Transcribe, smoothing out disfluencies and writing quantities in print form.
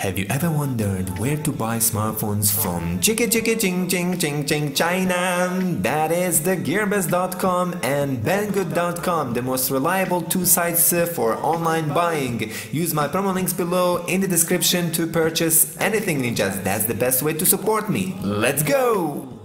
Have you ever wondered where to buy smartphones from China? That is the GearBest.com and banggood.com, the most reliable two sites for online buying. Use my promo links below in the description to purchase anything ninjas. That's the best way to support me. Let's go!